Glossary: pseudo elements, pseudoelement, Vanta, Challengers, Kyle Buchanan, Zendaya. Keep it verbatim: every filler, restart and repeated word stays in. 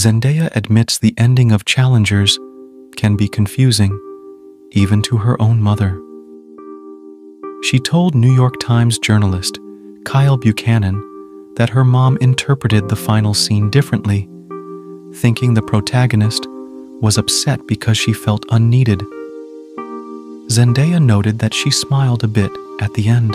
Zendaya admits the ending of Challengers can be confusing, even to her own mother. She told New York Times journalist Kyle Buchanan that her mom interpreted the final scene differently, thinking the protagonist was upset because she felt unneeded. Zendaya noted that she smiled a bit at the end.